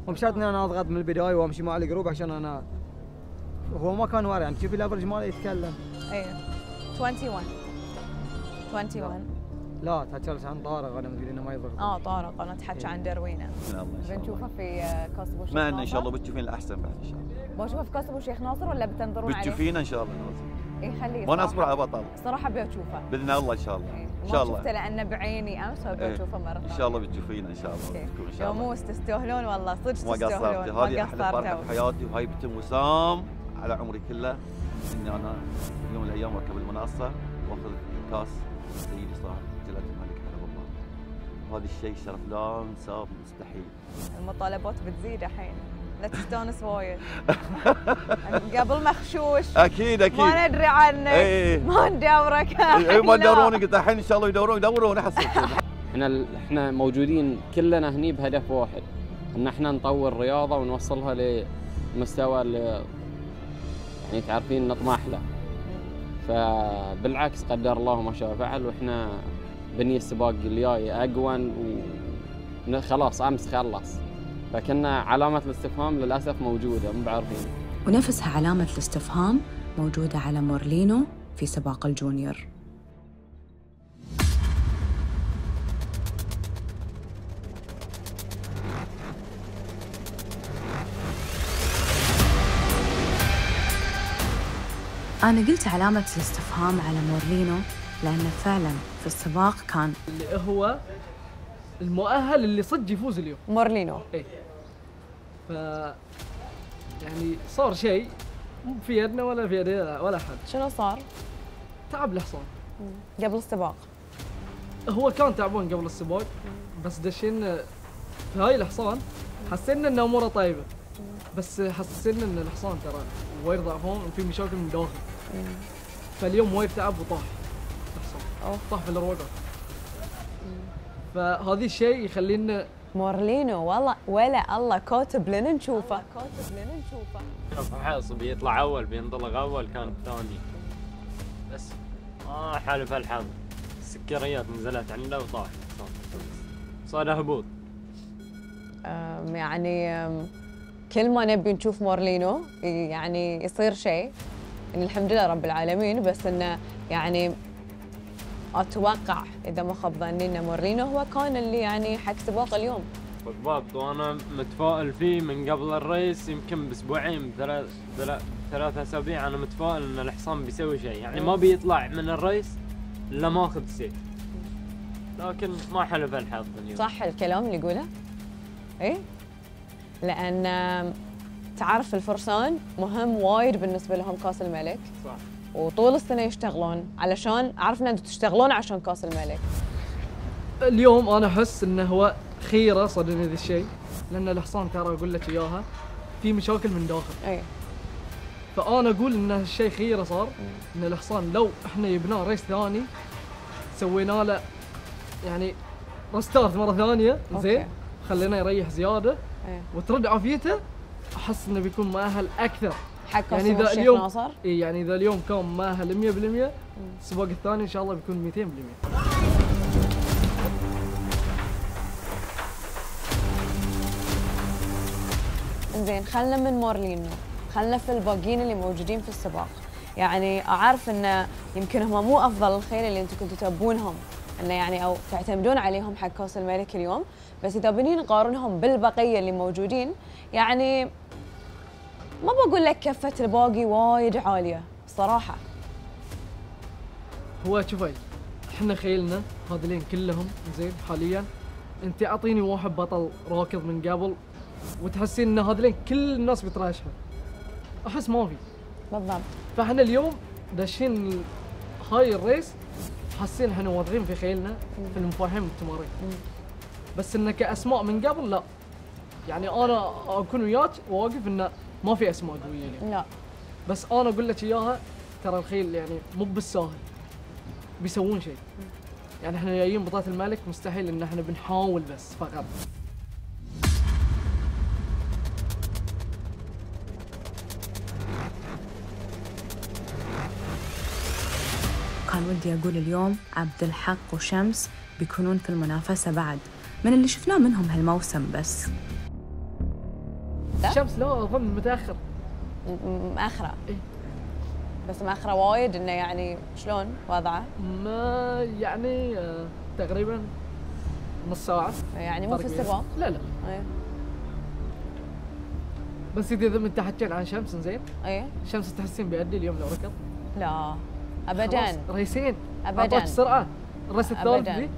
مو بشرط اني انا اضغط من البدايه وامشي مع الجروب عشان انا هو ما كان ورا يعني شوفي الافرج ماله يتكلم. ايوه 21 لا تحكي عن طارق، انا مدري انه ما يضغط. طارق انا اتحكى عن دروينه. بنشوفه في كاس ابو شيخ ناصر معنا ان شاء الله. بتشوفين الاحسن بعد ان شاء الله. بشوفه في كاس ابو شيخ ناصر ولا بتنظرون عليه؟ بتشوفينه ان شاء الله. اي خليه، وانا اصبر على بطل صراحه. ابي اشوفه باذن الله ان شاء الله. ان شاء الله شفته لانه بعيني امس، وابي اشوفه مره ثانيه ان شاء الله. بتشوفينه ان شاء الله. ان شاء الله. يا تستاهلون والله صدق، تستاهلون. هذه احلى فرحه بحياتي، وهاي بنت وسام على عمري كله اني انا يوم من الايام اركب المنصه واخذ الكاس زي اللي صار جلاله الملك حفظه الله. وهذا الشيء شرف لا انساه، مستحيل. المطالبات بتزيد الحين، لا تستانس وايد. قبل مخشوش اكيد اكيد، ما ندري عنك. ما ندورك. ما ندورونك الحين، ان شاء الله يدورون حسب. احنا موجودين كلنا هني بهدف واحد، ان احنا نطور الرياضه ونوصلها لمستوى اللي يعني تعرفين نطمح له. فبالعكس قدر الله ما شاء فعل، واحنا بني السباق الجاي اقوى، وخلاص امس خلص. فكنا علامه الاستفهام للاسف موجوده، مو بعارفين. ونفسها علامه الاستفهام موجوده على مورلينو في سباق الجونيور. أنا قلت علامة الاستفهام على مورلينو لأنه فعلاً في السباق كان اللي هو المؤهل اللي صدق يفوز اليوم مورلينو. إيه، ف يعني صار شيء مو في يدنا ولا في يدنا ولا أحد. شنو صار؟ تعب الحصان قبل السباق. هو كان تعبان قبل السباق، بس دشينا في هاي الحصان حسينا إن أموره طيبة، بس حسينا إن الحصان ترى وايد ضعفان وفي مشاكل من داخل. فاليوم وايد تعب وطاح الحصان، طاح في الروضه. فهذا الشيء يخلينا مورلينو والله ولا الله كاتب لنا نشوفه. حصل بيطلع اول، بينطلق اول، كان ثاني. بس حالف الحظ، السكريات نزلت عنده وطاح. صار هبوط. يعني كل ما نبي نشوف مورلينو يعني يصير شيء، إن الحمد لله رب العالمين. بس انه يعني اتوقع اذا ما خاب ظني ان مورلينو هو كان اللي يعني حق سباق اليوم بالضبط. وانا متفائل فيه من قبل الريس، يمكن باسبوعين ثلاث اسابيع انا متفائل ان الحصان بيسوي شيء. يعني ما بيطلع من الريس الا ماخذ سيف، لكن ما حلف الحظ اليوم. صح الكلام اللي يقوله. اي لأن تعرف الفرسان مهم وايد بالنسبة لهم كاس الملك. صح. وطول السنة يشتغلون، علشان عرفنا أنتم تشتغلون عشان كاس الملك. اليوم أنا أحس إنه هو خيرة صدني ذا الشيء، لأن الحصان ترى أقول لك إياها في مشاكل من داخل. أي. فأنا أقول إن هالشيء خيرة صار، إن الحصان لو إحنا جبناه ريس ثاني سوينا له يعني رستارت مرة ثانية، زين خليناه يريح زيادة. أيه. وترد عافيته، احس انه بيكون مؤهل اكثر حق يعني اذا اليوم ناصر. إيه يعني اذا اليوم كان مؤهل 100%، السباق الثاني ان شاء الله بيكون 200%. زين خلنا من مورلينو، خلنا في الباقيين اللي موجودين في السباق. يعني اعرف انه يمكن هم مو افضل الخيل اللي انتم كنتوا تبونهم انه يعني او تعتمدون عليهم حق كاس الملك اليوم، بس اذا بني نقارنهم بالبقيه اللي موجودين يعني ما بقول لك كفه الباقي وايد عاليه صراحه. هو شوفي احنا خيلنا هذولين كلهم زين حاليا، انت اعطيني واحد بطل راكض من قبل وتحسين ان هذولين كل الناس بتراشها، احس ما في بالضبط. فاحنا اليوم داشين هاي الريس حاسين احنا واضحين في خيلنا في المفاهيم والتمارين، بس انه كاسماء من قبل لا. يعني انا اكون وياك واقف انه ما في اسماء قويه اليوم. لا بس انا اقول لك اياها، ترى الخيل يعني مو بالساهل بيسوون شيء. يعني احنا جايين بطاقه الملك، مستحيل ان احنا بنحاول بس فقط. كان ودي اقول اليوم عبد الحق وشمس بيكونون في المنافسه بعد من اللي شفناه منهم هالموسم، بس شمس لا اظن متاخره. متاخره؟ ايه بسمع اخره وايد انه يعني شلون وضعه؟ ما يعني تقريبا نص ساعة يعني مو في السباق؟ لا لا أيه. بس اذا انت حكيت عن شمس زين؟ ايه شمس تحسين بيأدي اليوم لو ركض؟ لا ابدا ريسين ابدا بسرعة الريس الثالث ذي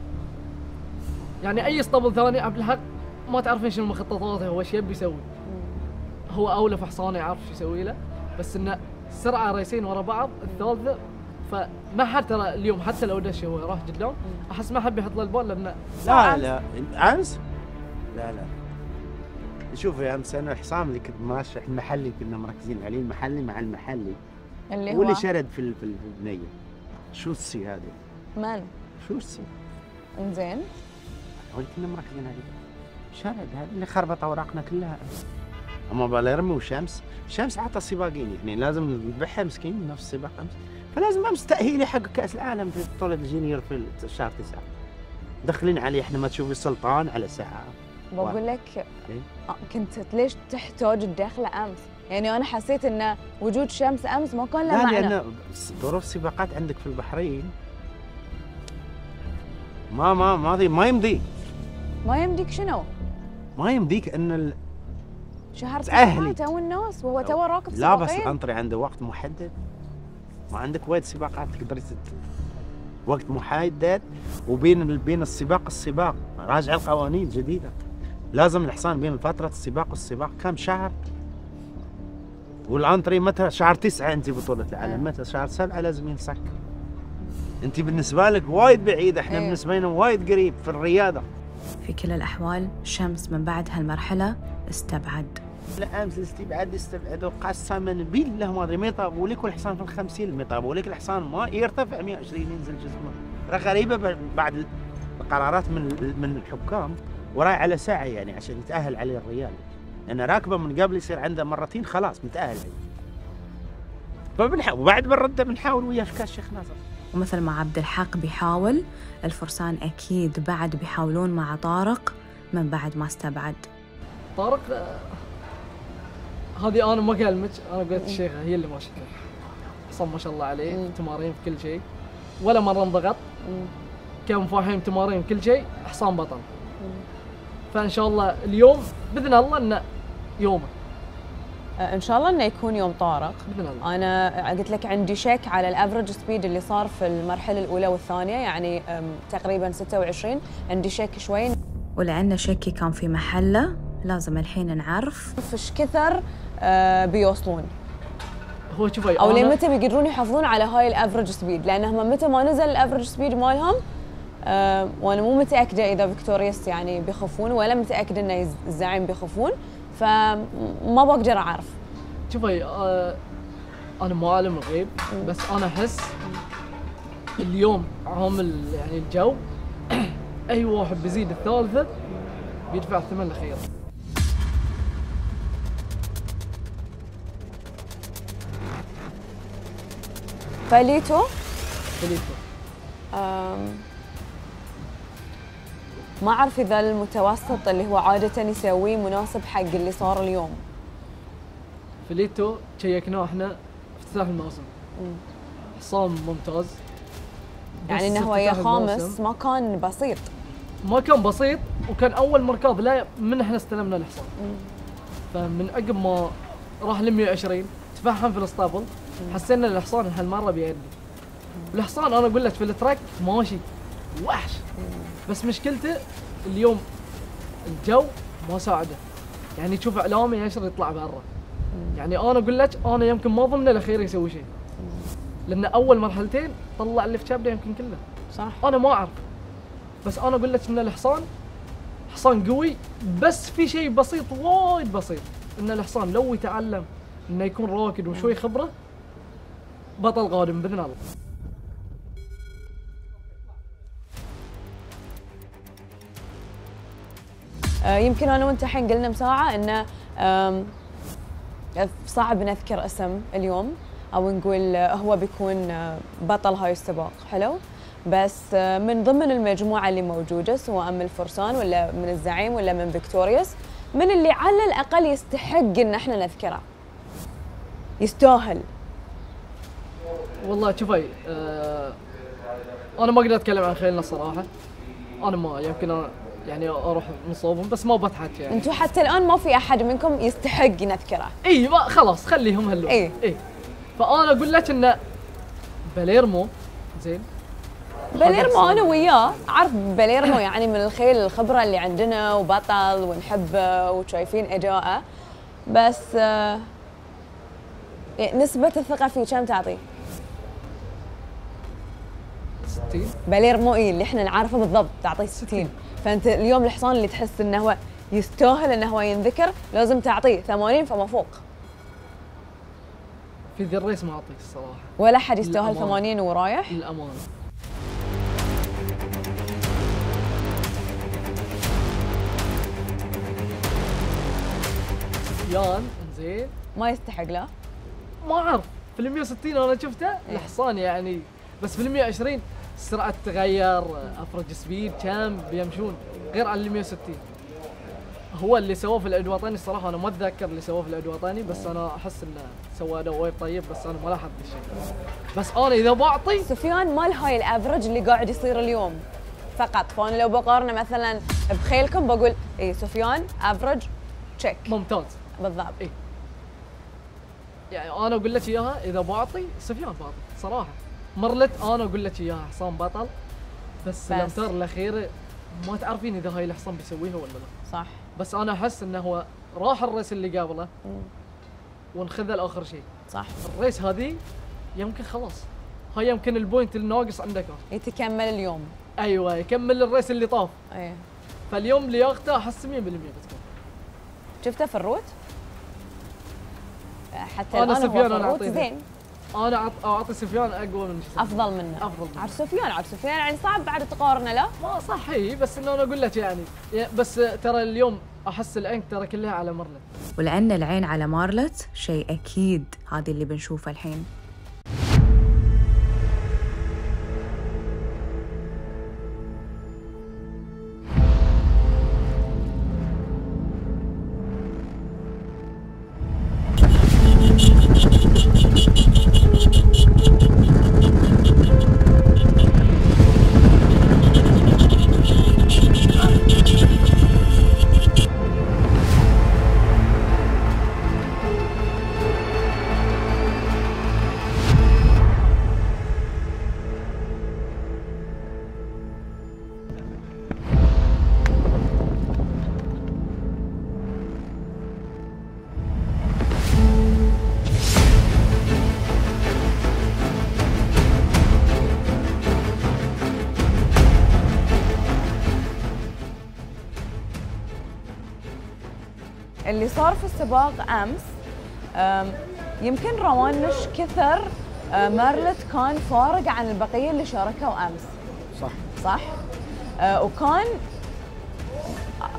يعني اي اسطبل ثاني عبد الحق ما تعرفين شنو مخططاته هو ايش يبي يسوي هو اولى في حصانه يعرف شو يسوي له بس انه سرعه ريسين ورا بعض الثالثه فما حد ترى اليوم حتى لو دش هو راح جدلون احس ما حد بيحط له البول لانه لا لا امس لا لا شوفي امس انا الحصان اللي كنت ماشي المحلي كنا مركزين عليه المحلي مع المحلي اللي هو واللي شرد في البنيه شو السي هذا؟ مال شو السي؟ انزين قلت كنا مركزين عليه شرد هذا اللي خربط اوراقنا كلها اما باليرمو وشمس، شمس حتى السباقين يعني لازم نذبحها مسكين نفس سباق امس، فلازم امس تاهيلي حق كاس العالم في بطوله الجينيور في الشهر 9 دخلين عليه احنا ما تشوفي سلطان على ساعه بقول لك كنت ليش تحتاج الدخله امس؟ يعني انا حسيت ان وجود شمس امس ما كان له معنى لا لان ظروف سباقات عندك في البحرين ما يمديك ما يمديك شنو؟ ما يمديك ان شهر سباقات تو الناس وهو تو راكب سباقين لا بس انطري عنده وقت محدد ما عندك وايد سباقات تقدري وقت محدد وبين السباق راجع القوانين جديده لازم الحصان بين فتره السباق والسباق كم شهر والانطري متى شهر 9 انت بطوله العالم متى شهر 7 لازم ينسك انت بالنسبه لك وايد بعيد احنا بالنسبه لنا وايد قريب في الرياضه في كل الاحوال شمس من بعد هالمرحله استبعد لا امس الاستبعاد استبعدوا قسما بالله ما ادري ما يطابوا لك الحصان في ال 50 ما يطابوا لك الحصان ما يرتفع 120 ينزل جسمه راه غريبه بعد القرارات من الحكام وراي على ساعه يعني عشان يتاهل عليه الريال انا راكبه من قبل يصير عنده مرتين خلاص متاهل فبنحاول وبعد بنرده بنحاول وياه في كاس الشيخ ناصر ومثل ما عبد الحق بيحاول الفرسان اكيد بعد بيحاولون مع طارق من بعد ما استبعد طارق هذه انا ما كلمتك انا قلت الشيخه هي اللي ماشيه حصان ما شاء الله عليه تمارين في كل شيء ولا مره انضغط كان فاهم تمارين كل شيء حصان بطل فان شاء الله اليوم باذن الله انه يومه ان شاء الله انه يكون يوم طارق باذن الله انا قلت لك عندي شك على الافرج سبيد اللي صار في المرحله الاولى والثانيه يعني تقريبا 26 عندي شك شوي ولان شكي كان في محله لازم الحين نعرف ايش كثر بيوصلون هو شوفي او لين متى بيقدرون يحافظون على هاي الافرج سبيد لان هم متى ما نزل الافرج سبيد مالهم وانا مو متاكده اذا فيكتوريوس يعني بيخفون ولا متاكده ان الزعيم بيخفون فما بقدر اعرف شوفي انا مو عالم الغيب بس انا احس اليوم عامل يعني الجو اي واحد بيزيد الثالثه بيدفع الثمن الخير فاليتو ما اعرف اذا المتوسط اللي هو عاده يسويه مناسب حق اللي صار اليوم فليتو شيكناه احنا افتتاح الموسم حصان ممتاز يعني انه هو يا خامس ما كان بسيط وكان اول مركض له من احنا استلمنا الحصان فمن عقب ما راح ل 120 تفهم في الاسطبل حسينا الحصان هالمره بيأدي الحصان انا اقول لك في التراك ماشي وحش بس مشكلته اليوم الجو ما ساعده يعني تشوف اعلامي ينشر يطلع برا يعني انا اقول لك انا يمكن ما ضمن الاخير يسوي شيء لان اول مرحلتين طلع اللي في شابله يمكن كله صح انا ما اعرف بس انا اقول لك ان الحصان حصان قوي بس في شيء بسيط وايد بسيط ان الحصان لو يتعلم انه يكون راكد وشوي خبره بطل قادم باذن الله يمكن انا وانت الحين قلنا بساعه انه صعب نذكر اسم اليوم او نقول هو بيكون بطل هاي السباق حلو بس من ضمن المجموعه اللي موجوده سواء من الفرسان ولا من الزعيم ولا من فيكتوريوس من اللي على الاقل يستحق ان احنا نذكره يستاهل والله شوفي انا ما اقدر اتكلم عن خيلنا الصراحه، انا ما يمكن أنا يعني اروح نصوبهم بس ما بضحك يعني. انتم حتى الان ما في احد منكم يستحق نذكره. اي ما خلاص خليهم هاللون. اي اي فانا اقول لك ان باليرمو زين، باليرمو انا وياه عارف باليرمو يعني من الخيل الخبره اللي عندنا وبطل ونحبه وشايفين اداءه، بس نسبة الثقة فيه كم تعطيه؟ 60. باليرمو اي اللي احنا نعرفه بالضبط تعطيه 60، فانت اليوم الحصان اللي تحس انه هو يستاهل انه هو ينذكر لازم تعطيه 80 فما فوق. في ذي الريس ما اعطيك الصراحة ولا احد يستاهل 80 ورايح؟ للأمانة. يان زين ما يستحق لا؟ ما اعرف في ال 160 انا شفته الحصان يعني، بس في ال 120 السرعه تتغير، افرج سبيد كم بيمشون غير عن ال 160. هو اللي سواه في العيد الوطني الصراحه انا ما اتذكر اللي سواه في العيد الوطني، بس انا احس انه سوى اداء وايد طيب، بس انا ما لاحظت الشيء. بس انا اذا بعطي سفيان مال هاي الافرج اللي قاعد يصير اليوم فقط، فانا لو بقارنه مثلا بخيلكم بقول اي سفيان افرج تشيك ممتاز بالضبط. إيه؟ يعني انا اقول لك اياها اذا بعطي سفيان بعطي صراحه. مرلت انا اقول لك اياها حصان بطل، بس الامتار الاخيره ما تعرفين اذا هاي الحصان بيسويها ولا لا. صح، بس انا احس انه هو راح الريس اللي قبله ونخذه لاخر شيء. صح، الريس هذه يمكن خلاص هاي يمكن البوينت الناقص عندك يتكمل اليوم. ايوه يكمل الريس اللي طاف. ايه فاليوم لياقته احس 100% بتكون. شفته في الروت؟ حتى انا سفيان انا اعطيه زين، انا اعطي سفيان اقوى من افضل منه. افضل منه عرف سفيان يعني صعب بعد تقارنه لا؟ ما صح هي، بس انه انا اقول لك يعني بس ترى اليوم احس العين ترى كلها على مارلت، ولان العين على مارلت شيء اكيد هذا اللي بنشوفه الحين. اللي صار في السباق امس يمكن روان مش كثر مارلت كان فارق عن البقيه اللي شاركوا امس. صح وكان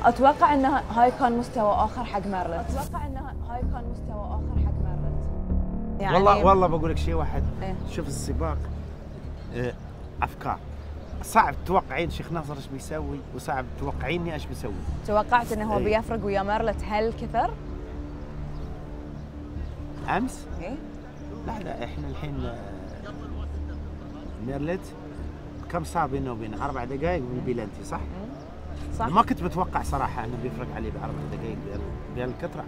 اتوقع ان هاي كان مستوى اخر حق مارلت. يعني والله بقول لك شيء واحد. شوف السباق افكار صعب توقعين شيخ ناصر ايش بيسوي وصعب توقعيني ايش بيسوي. توقعت انه هو بيفرق ويا مارلت هالكثر امس؟ ايه لا احنا الحين مارلت كم صار بينه وبين 4 دقائق من بيلانتي صح؟ صح، ما كنت متوقع صراحه انه بيفرق عليه ب4 دقائق بهالكثره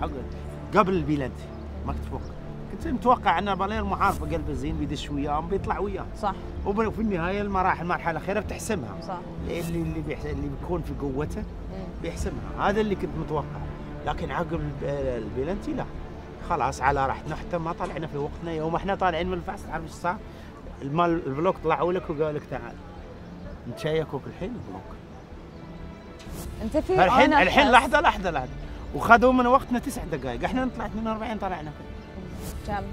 قبل البيلانتي ما كنت متوقع. كنت متوقع ان باليرمو عارفه قلبه زين بيدش وياه بيطلع وياه. صح، وفي النهايه المراحل المرحله الاخيره بتحسمها. صح، اللي بيكون في قوته بيحسمها، هذا اللي كنت متوقع. لكن عقب البيلنتي لا خلاص على راحتنا، حتى ما طلعنا في وقتنا. يوم احنا طالعين من الفحص تعرف ايش صار؟ المال البلوك طلعوا لك وقالوا لك تعال نتشيكوك الحين البلوك. انت في الحين لحظه وخذوا من وقتنا 9 دقائق، احنا نطلع 42 طلعنا فيه. كم؟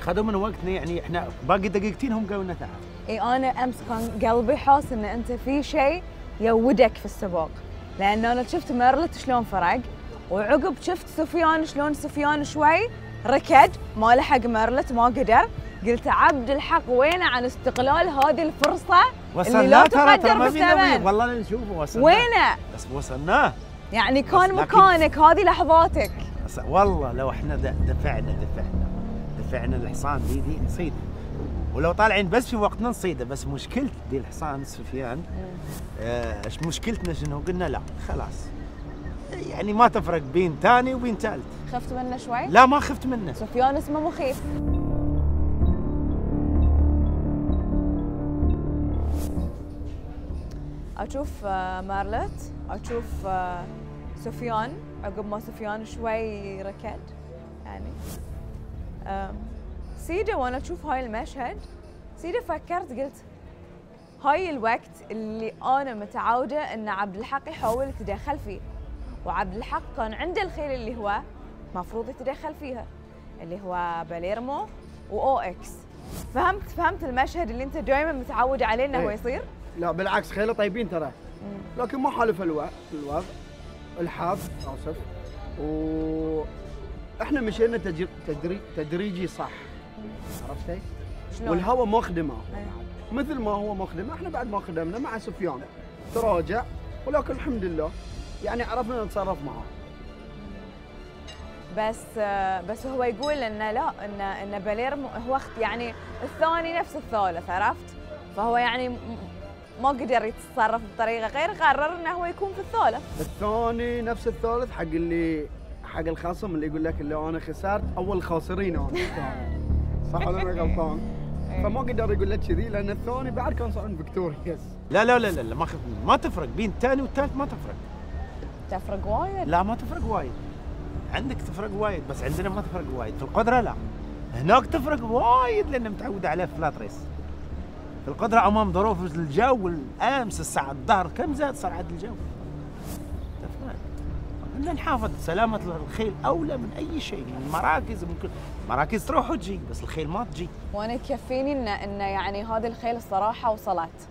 خذوا من وقتنا يعني احنا باقي دقيقتين هم قالوا لنا تعال. اي انا امس كان قلبي حاس ان انت في شيء يودك في السباق، لان انا شفت مارلت شلون فرق، وعقب شفت سفيان شلون سفيان شوي ركد ما لحق مارلت ما قدر. قلت عبد الحق وينه عن استقلال هذه الفرصه اللي لا تقدر بالثمن؟ والله نشوفه وصلنا وينه؟ بس وصلناه يعني كان مكانك هذه لحظاتك. والله لو احنا دفعنا الحصان دي نصيده ولو طالعين بس في وقتنا نصيده. بس مشكلة ديال الحصان سفيان اش مشكلتنا شنو؟ قلنا لا خلاص يعني ما تفرق بين ثاني وبين ثالث. خفت منه شوي؟ لا ما خفت منه، سفيان اسمه مخيف. اشوف مارلت، اشوف سفيان. عقب ما سفيان شوي ركض يعني سيدة، وانا اشوف هاي المشهد سيدة فكرت قلت هاي الوقت اللي انا متعوده ان عبد الحق يحاول يتدخل فيه، وعبد الحق كان عنده الخيل اللي هو مفروض يتدخل فيها اللي هو باليرمو واو اكس. فهمت المشهد اللي انت دائما متعود عليه انه هو يصير؟ لا بالعكس خيله طيبين ترى، لكن ما حالف الوضع الحاب اسف، واحنا مشينا تدريجي صح عرفتي؟ والهواء ما خدمه مثل ما هو ما خدمه، احنا بعد ما خدمنا مع سفيان تراجع، ولكن الحمد لله يعني عرفنا نتصرف معه. بس هو يقول انه لا ان باليرمو هو يعني الثاني نفس الثالث عرفت؟ فهو يعني ما قدر يتصرف بطريقه غير، قرر انه هو يكون في الثالث. الثاني نفس الثالث حق اللي حق الخصم اللي يقول لك اللي انا خسرت اول خاسرين انا الثاني صح ولا انا غلطان؟ فما قدر يقول لك كذي لان الثاني بعد كان صار فيكتوريوس. لا لا لا لا ما تفرق بين الثاني والثالث، ما تفرق. تفرق وايد؟ لا ما تفرق وايد. عندك تفرق وايد بس عندنا ما تفرق وايد، في القدره لا. هناك تفرق وايد لان متعوده عليه في فلات ريس. في القدره امام ظروف الجو والامس الساعه الظهر كم زاد سرعه الجو؟ تفرق. بدنا نحافظ سلامه الخيل اولى من اي شيء، من المراكز من كل مراكز تروح وتجي بس الخيل ما تجي. وانا يكفيني ان يعني هذا الخيل الصراحه وصلت.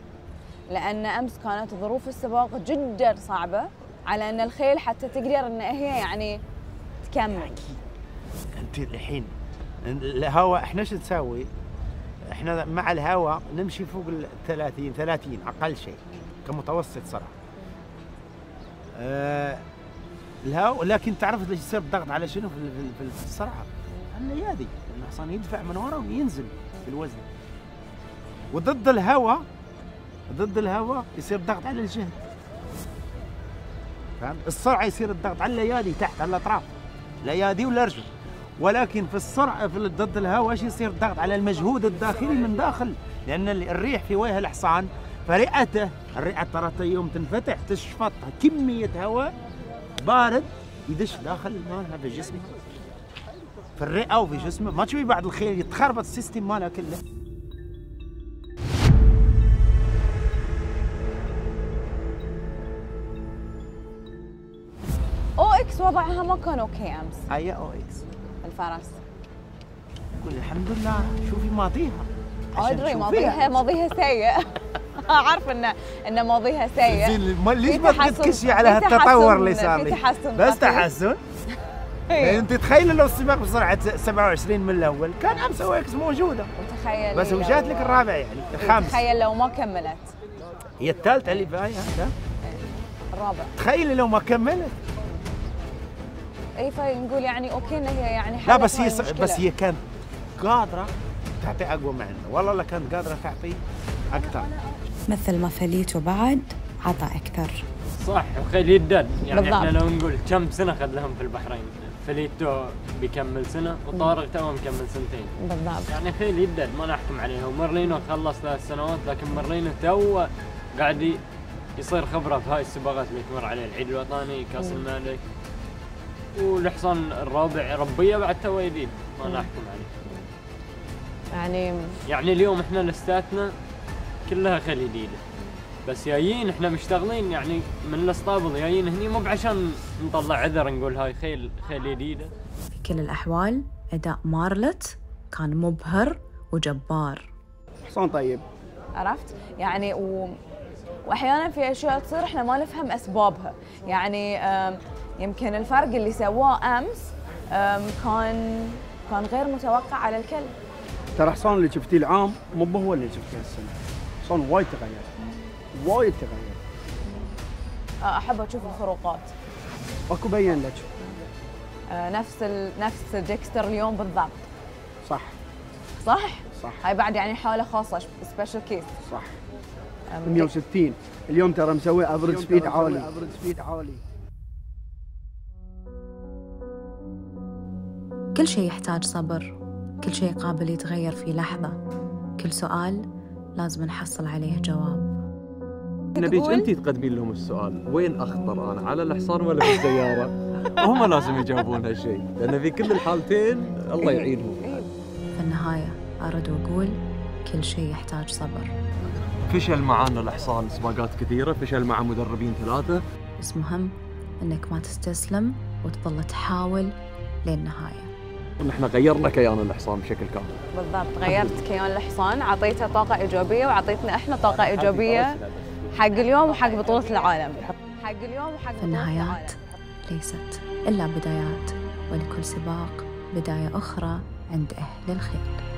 لان امس كانت ظروف السباق جدا صعبه على ان الخيل حتى تقدر ان هي يعني تكمل. اكيد. انت الحين الهواء احنا شو نسوي؟ احنا مع الهواء نمشي فوق ال 30 اقل شيء كمتوسط سرعه. الهواء لكن تعرف ليش يصير الضغط على شنو في السرعه؟ النيادي الحصان يدفع من ورا وينزل في الوزن. وضد الهواء يصير ضغط على الجهد. فهمت؟ السرعه يصير الضغط على الايادي تحت على الاطراف. الايادي والارجل. ولكن في السرعه في ضد الهواء ايش يصير الضغط على المجهود الداخلي من داخل، لان الريح في وجه الحصان فرئته، الرئه ترى يوم تنفتح تشفط كميه هواء بارد يدش داخل مالها في جسمه. في الرئه وفي جسمه، ما تشوفي بعض الخيل يتخربط السيستم مالها كله. او اكس وضعها ما كان اوكي امس. هي او اكس الفرس. قول الحمد لله شوفي ماضيها. ادري ماضيها سيء. اعرف ان ماضيها سيء. ليش ما تركزي على هالتطور اللي صار لي؟ بس تحسن. انت تخيل لو السباق بسرعه 27 من الاول كان امس او اكس موجوده. وتخيل بس وجات لك الرابع يعني الخامس. تخيل لو ما كملت. هي الثالثه اللي باية هذا؟ الرابع. تخيلي لو ما كملت. اي فنقول يعني اوكي انها يعني حلت. لا بس هي كانت قادره تعطي اقوى معنا، والله لا كانت قادره تعطي اكثر. مثل ما فليت وبعد عطى اكثر. صح الخيل يدد يعني بالضبط. احنا لو نقول كم سنه خذ لهم في البحرين، فليتو بيكمل سنه وطارق تو مكمل سنتين. بالضبط. يعني خيل يدد ما نحكم عليه، ومرلينو خلص 3 سنوات لكن مرلينو تو قاعد يصير خبره في هاي السباقات اللي تمر عليه، العيد الوطني، كاس الملك. والحصان الرابع ربيه بعد تو جديد ما نحكم عليه. يعني اليوم احنا لستاتنا كلها خيل جديده. بس جايين احنا مشتغلين يعني من الاسطابل جايين هني مو بعشان نطلع عذر نقول هاي خيل جديده. في كل الاحوال اداء مارلت كان مبهر وجبار. حصان طيب. عرفت؟ يعني واحيانا في اشياء تصير احنا ما نفهم اسبابها، يعني يمكن الفرق اللي سواه امس كان غير متوقع على الكل. ترى حصان اللي شفتيه العام مو هو اللي شفتيه السنه، حصان وايد تغير وايد تغير. احب اشوف الفروقات. اكو بين لك. نفس ديكستر اليوم بالضبط. صح. صح؟ صح. هاي بعد يعني حاله خاصه سبيشل كيس. صح. 160 اليوم ترى مسوي افرج سبيد عالي. افرج سبيد عالي. كل شيء يحتاج صبر، كل شيء قابل يتغير في لحظه، كل سؤال لازم نحصل عليه جواب. نبيك انت تقدمين لهم السؤال، وين اخطر انا؟ على الحصان ولا في السياره؟ وهم لازم يجاوبون هالشيء، لان في كل الحالتين الله يعينهم. في النهايه ارد واقول كل شيء يحتاج صبر. فشل معانا الحصان سباقات كثيره، فشل مع مدربين 3، بس مهم انك ما تستسلم وتظل تحاول للنهايه. نحن غيرنا كيان الحصان بشكل كامل. بالضبط، غيرت كيان الحصان، عطيته طاقه ايجابيه وعطيتنا احنا طاقه ايجابيه حق اليوم وحق بطولة العالم. فالنهايات ليست إلا بدايات، ولكل سباق بداية أخرى عند أهل الخير.